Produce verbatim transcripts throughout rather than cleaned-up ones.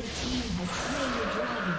Red team has slain the dragon.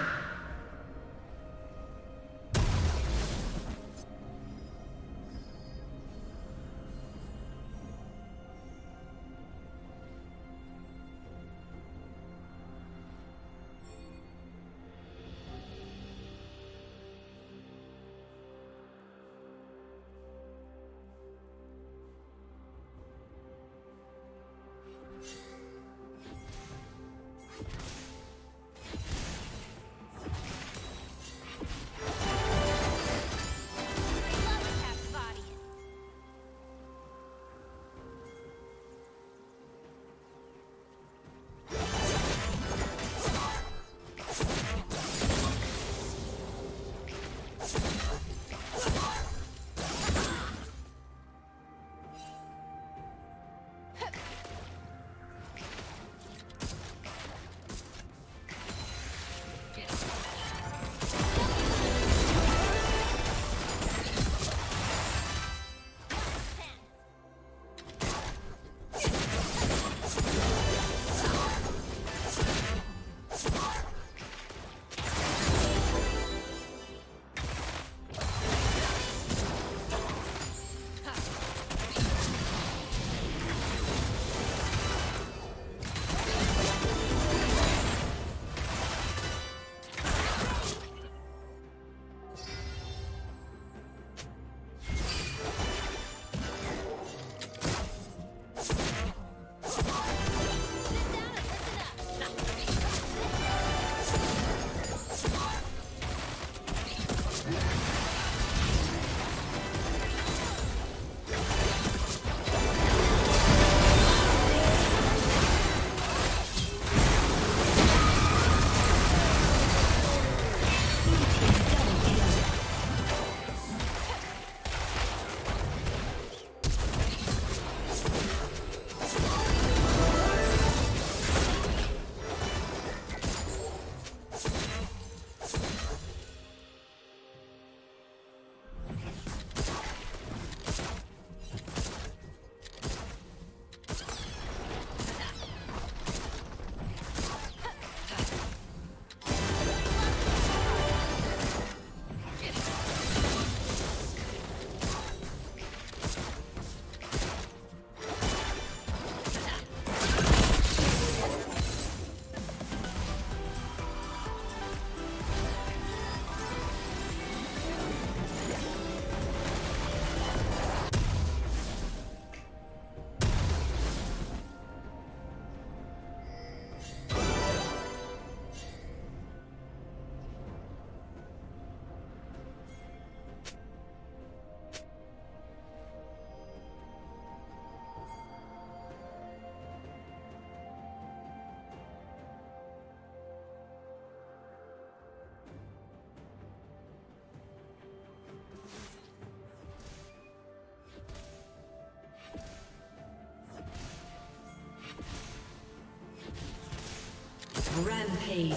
Rampage.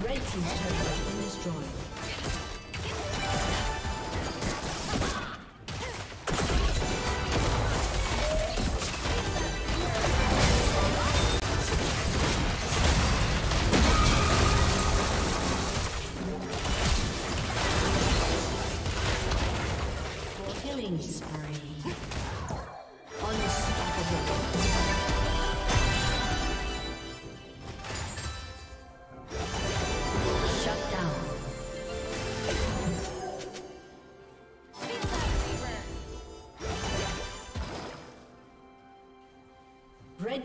Red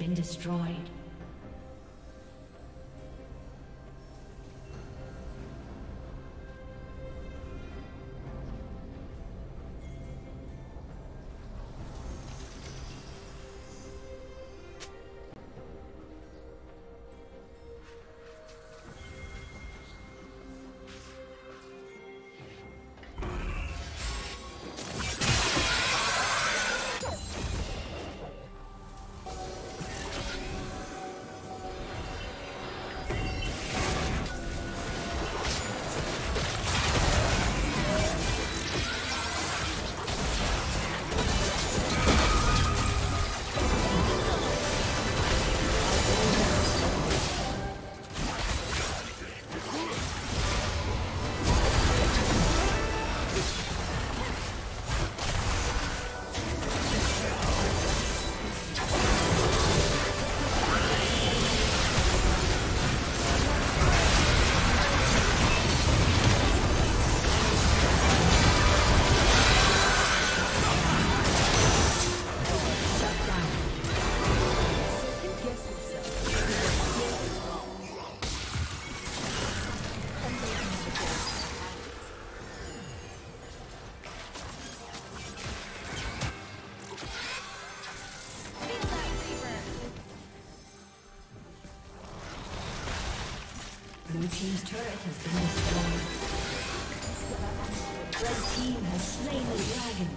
been destroyed. Blue team's turret has been destroyed. Red team has slain the dragon.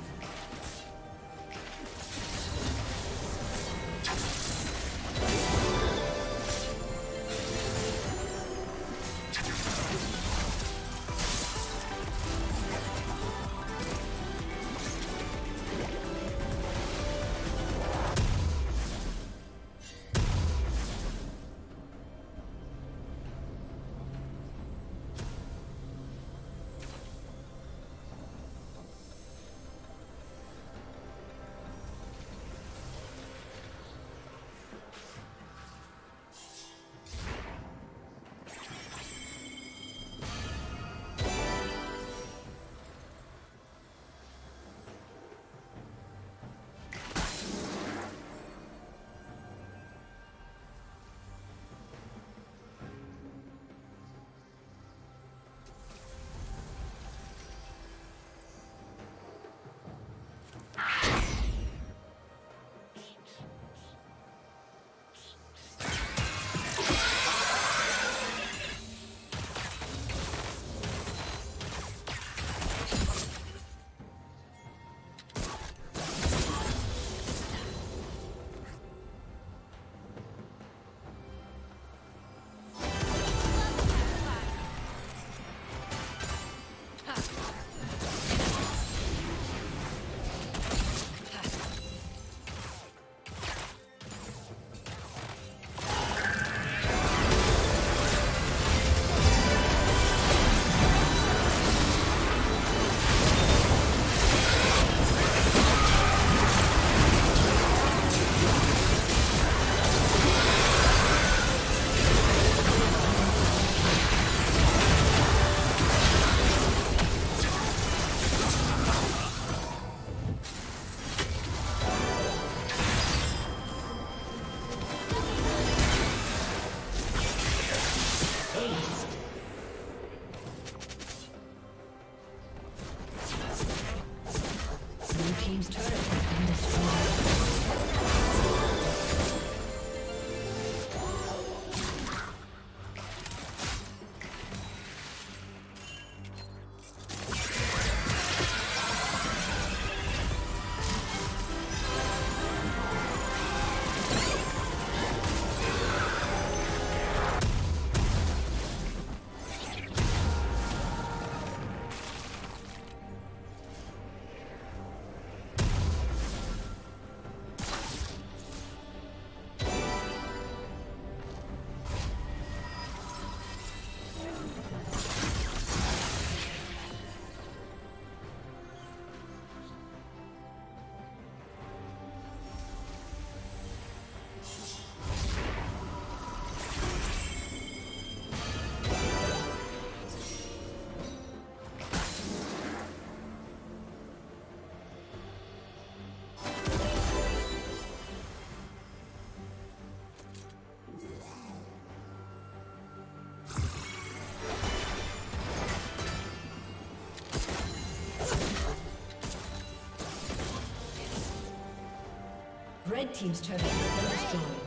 Red team's turret has been destroyed.